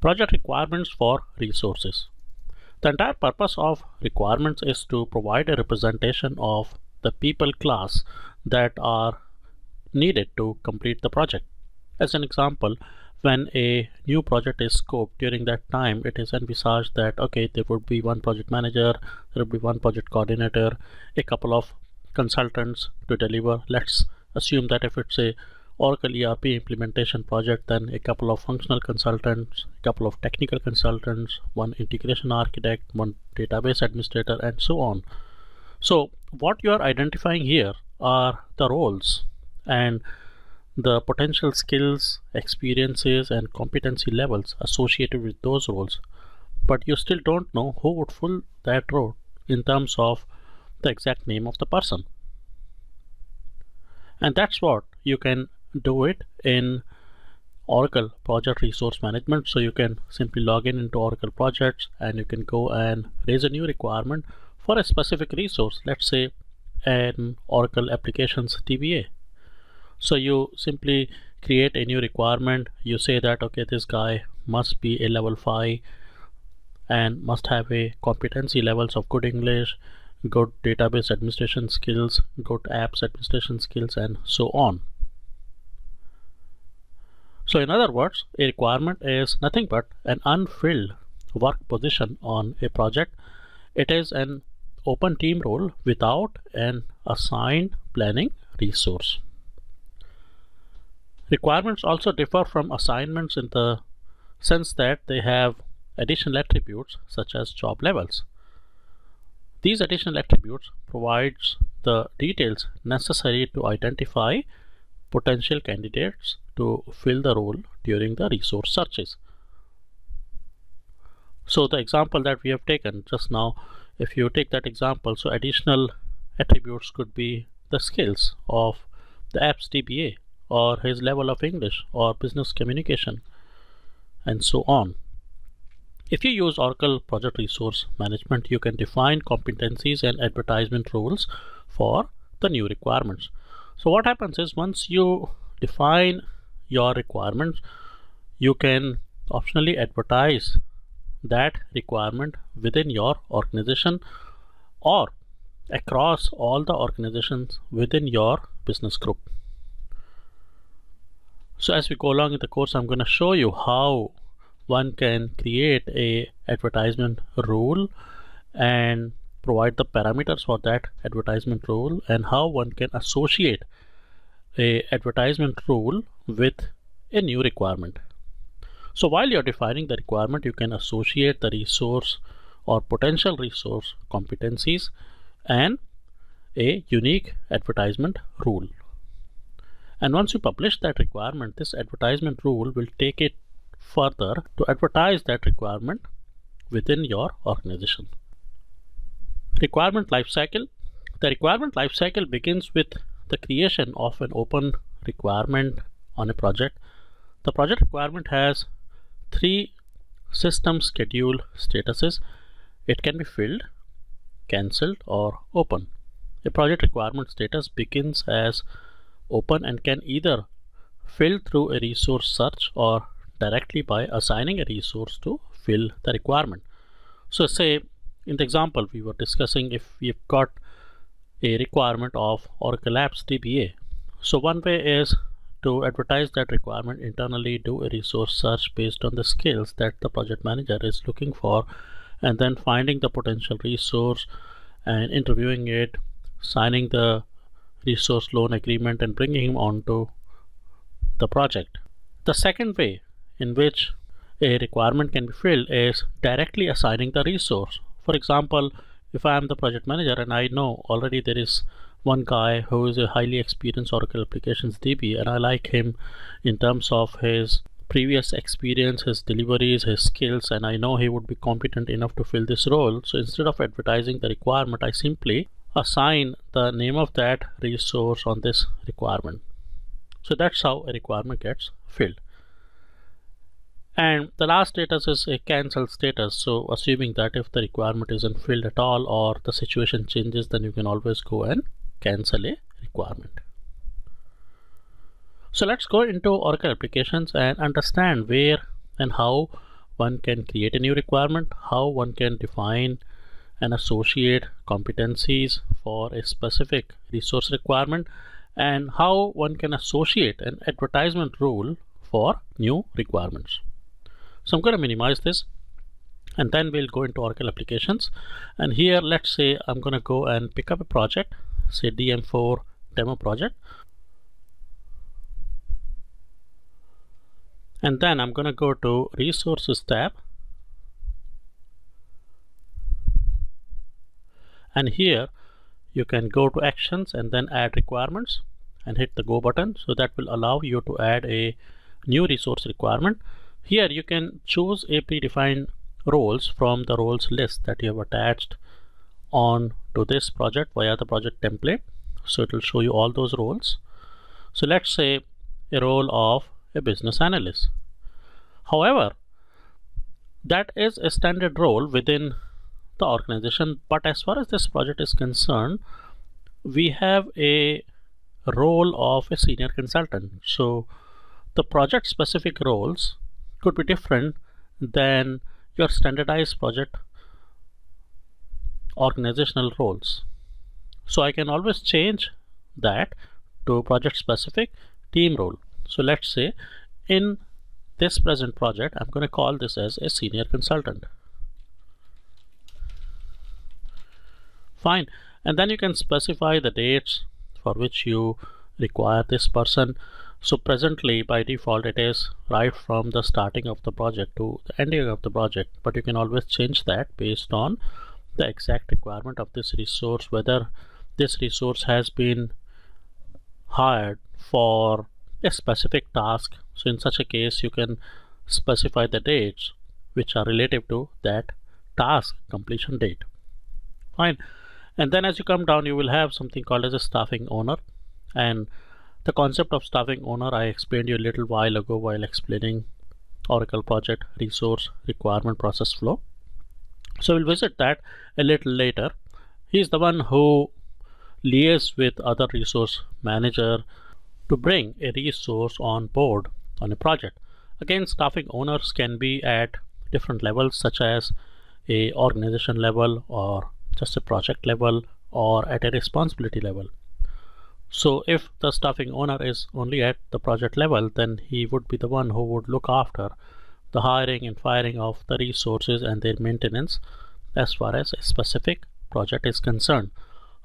Project requirements for resources. The entire purpose of requirements is to provide a representation of the people class that are needed to complete the project. As an example, when a new project is scoped, during that time it is envisaged that okay, there would be one project manager, there would be one project coordinator, a couple of consultants to deliver. Let's assume that if it's a Oracle ERP implementation project, then a couple of functional consultants, a couple of technical consultants, one integration architect, one database administrator, and so on. So what you are identifying here are the roles and the potential skills, experiences, and competency levels associated with those roles, but you still don't know who would fill that role in terms of the exact name of the person. And that's what you can do it in Oracle project resource management. So you can simply log in into Oracle projects and you can go and raise a new requirement for a specific resource, let's say an Oracle applications DBA. So you simply create a new requirement. You say that okay, this guy must be a level 5 and must have a competency levels of good English, good database administration skills, good apps administration skills, and so on. So in other words, a requirement is nothing but an unfilled work position on a project. It is an open team role without an assigned planning resource. Requirements also differ from assignments in the sense that they have additional attributes such as job levels. These additional attributes provides the details necessary to identify potential candidates to fill the role during the resource searches. So the example that we have taken just now, if you take that example, so additional attributes could be the skills of the apps DBA, or his level of English or business communication, and so on. If you use Oracle Project Resource Management, you can define competencies and advertisement roles for the new requirements. So what happens is, once you define your requirements, you can optionally advertise that requirement within your organization or across all the organizations within your business group. So as we go along in the course, I'm going to show you how one can create a advertisement rule and provide the parameters for that advertisement rule, and how one can associate a advertisement rule with a new requirement. So while you're defining the requirement, you can associate the resource or potential resource competencies and a unique advertisement rule. And once you publish that requirement, this advertisement rule will take it further to advertise that requirement within your organization. Requirement lifecycle. The requirement lifecycle begins with the creation of an open requirement on a project. The project requirement has 3 system schedule statuses. It can be filled, cancelled, or open. A project requirement status begins as open and can either fill through a resource search or directly by assigning a resource to fill the requirement. So say in the example we were discussing, if we've got a requirement of Oracle apps DBA, so one way is to advertise that requirement internally, do a resource search based on the skills that the project manager is looking for, and then finding the potential resource and interviewing it, signing the resource loan agreement, and bringing him onto the project. The second way in which a requirement can be filled is directly assigning the resource. For example, if I am the project manager and I know already there is one guy who is a highly experienced Oracle applications DB, and I like him in terms of his previous experience, his deliveries, his skills, and I know he would be competent enough to fill this role. So instead of advertising the requirement, I simply assign the name of that resource on this requirement. So that's how a requirement gets filled. And the last status is a cancel status. So assuming that if the requirement isn't filled at all or the situation changes, then you can always go and cancel a requirement. So let's go into Oracle applications and understand where and how one can create a new requirement, how one can define and associate competencies for a specific resource requirement, and how one can associate an advertisement rule for new requirements. So I'm going to minimize this, and then we'll go into Oracle applications. And here, let's say I'm going to go and pick up a project, say DM4 Demo Project. And then I'm going to go to Resources tab. And here you can go to Actions and then Add Requirements and hit the Go button. So that will allow you to add a new resource requirement. Here you can choose a predefined roles from the roles list that you have attached on to this project via the project template. So it will show you all those roles. So let's say a role of a business analyst. However, that is a standard role within the organization, but as far as this project is concerned, we have a role of a senior consultant. So the project specific roles could be different than your standardized project organizational roles. So I can always change that to project specific team role. So let's say in this present project, I'm going to call this as a senior consultant. Fine. And then you can specify the dates for which you require this person. So presently by default, it is right from the starting of the project to the ending of the project, but you can always change that based on the exact requirement of this resource, whether this resource has been hired for a specific task. So in such a case, you can specify the dates which are relative to that task completion date. Fine. And then as you come down, you will have something called as a staffing owner. And the concept of staffing owner, I explained you a little while ago while explaining Oracle project resource requirement process flow. So we'll visit that a little later. He's the one who liaises with other resource manager to bring a resource on board on a project. Again, staffing owners can be at different levels, such as a organization level or just a project level or at a responsibility level. So if the staffing owner is only at the project level, then he would be the one who would look after the hiring and firing of the resources and their maintenance as far as a specific project is concerned.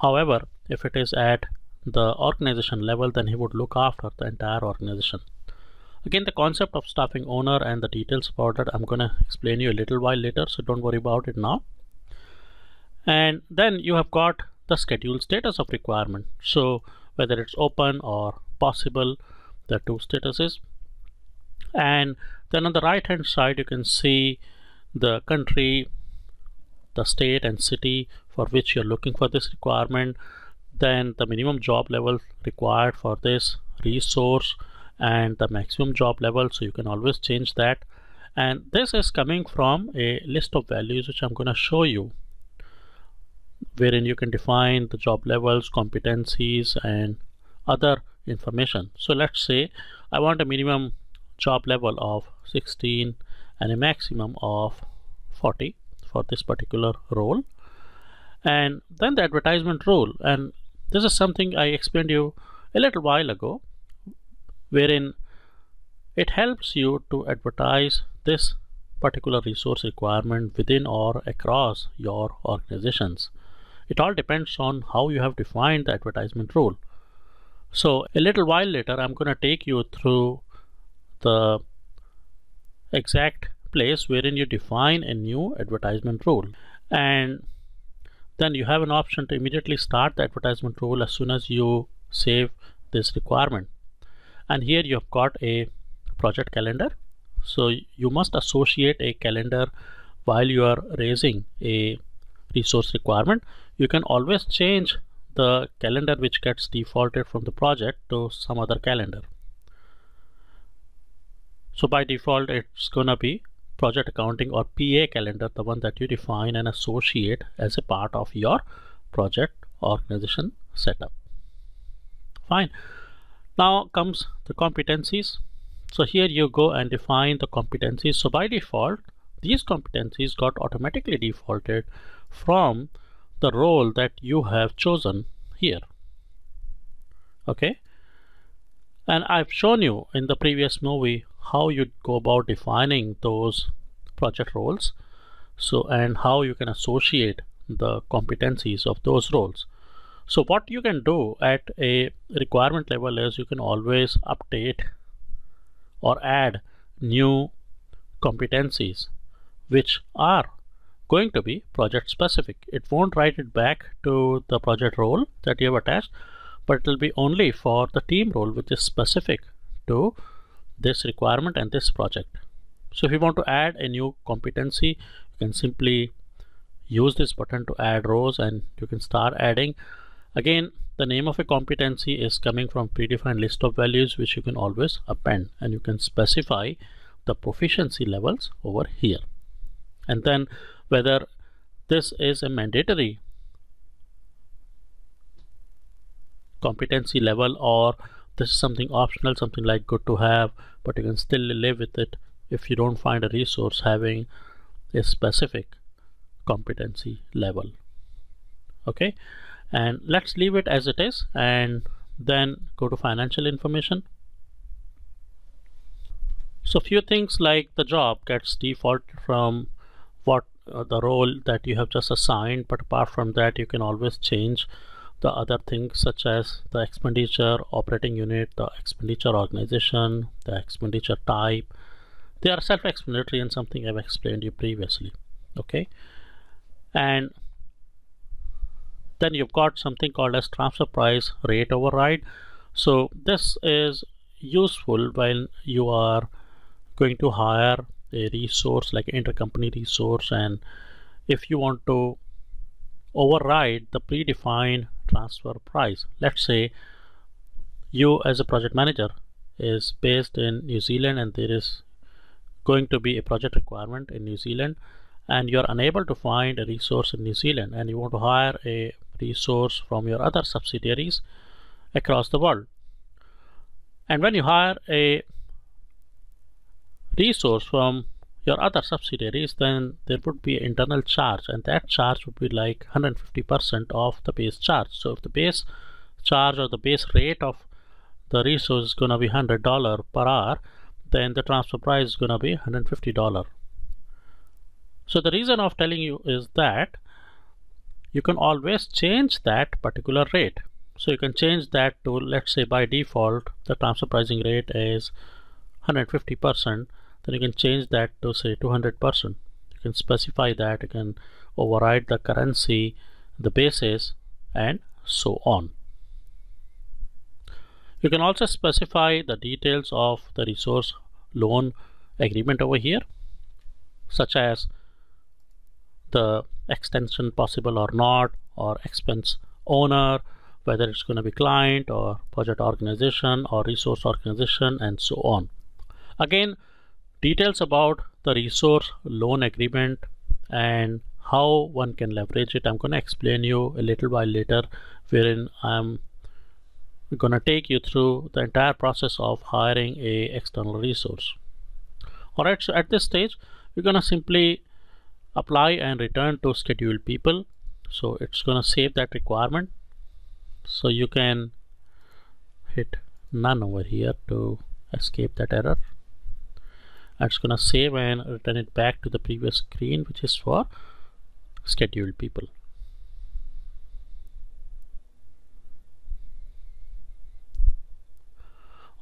However, if it is at the organization level, then he would look after the entire organization. Again, the concept of staffing owner and the details about it, I'm going to explain you a little while later, so don't worry about it now. And then you have got the schedule status of requirement. So whether it's open or possible, the two statuses. And then on the right hand side, you can see the country, the state and city for which you're looking for this requirement, then the minimum job level required for this resource and the maximum job level. So you can always change that. And this is coming from a list of values, which I'm going to show you, wherein you can define the job levels, competencies, and other information. So let's say I want a minimum job level of 16 and a maximum of 40 for this particular role. And then the advertisement rule, and this is something I explained you a little while ago, wherein it helps you to advertise this particular resource requirement within or across your organizations. It all depends on how you have defined the advertisement rule. So a little while later, I'm going to take you through the exact place wherein you define a new advertisement rule. And then you have an option to immediately start the advertisement rule as soon as you save this requirement. And here you've got a project calendar. So you must associate a calendar while you are raising a resource requirement. You can always change the calendar which gets defaulted from the project to some other calendar. So by default, it's going to be project accounting or PA calendar, the one that you define and associate as a part of your project organization setup. Fine. Now comes the competencies. So here you go and define the competencies. So by default, these competencies got automatically defaulted from the role that you have chosen here. Okay, and I've shown you in the previous movie how you go about defining those project roles, so and how you can associate the competencies of those roles. So what you can do at a requirement level is you can always update or add new competencies which are going to be project specific. It won't write it back to the project role that you have attached, but it will be only for the team role which is specific to this requirement and this project. So if you want to add a new competency, you can simply use this button to add rows and you can start adding. Again, the name of a competency is coming from predefined list of values which you can always append, and you can specify the proficiency levels over here, and then whether this is a mandatory competency level or this is something optional, something like good to have, but you can still live with it if you don't find a resource having a specific competency level. Okay, and let's leave it as it is and then go to financial information. So few things like the job gets defaulted from what the role that you have just assigned, but apart from that you can always change the other things such as the expenditure operating unit, the expenditure organization, the expenditure type. They are self-explanatory and something I've explained you previously. Okay, and then you've got something called as transfer price rate override. So this is useful when you are going to hire a resource like intercompany resource, and if you want to override the predefined transfer price. Let's say you as a project manager is based in New Zealand and there is going to be a project requirement in New Zealand, and you are unable to find a resource in New Zealand and you want to hire a resource from your other subsidiaries across the world. And when you hire a resource from your other subsidiaries, then there would be an internal charge, and that charge would be like 150% of the base charge. So if the base charge or the base rate of the resource is going to be $100 per hour, then the transfer price is going to be $150. So the reason of telling you is that you can always change that particular rate. So you can change that to, let's say by default the transfer pricing rate is 150%, then you can change that to say 200%. You can specify that, you can override the currency, the basis, and so on. You can also specify the details of the resource loan agreement over here, such as the extension possible or not, or expense owner, whether it's going to be client or project organization or resource organization, and so on. Again, details about the resource loan agreement and how one can leverage it, I'm going to explain you a little while later, wherein I'm going to take you through the entire process of hiring a external resource. Alright, so at this stage we're going to simply apply and return to scheduled people. So it's going to save that requirement, so you can hit none over here to escape that error. And it's going to save and return it back to the previous screen, which is for scheduled people.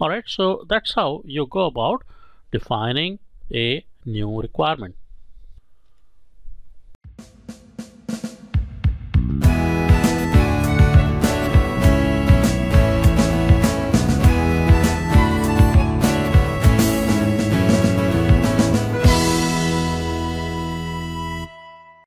Alright, so that's how you go about defining a new requirement.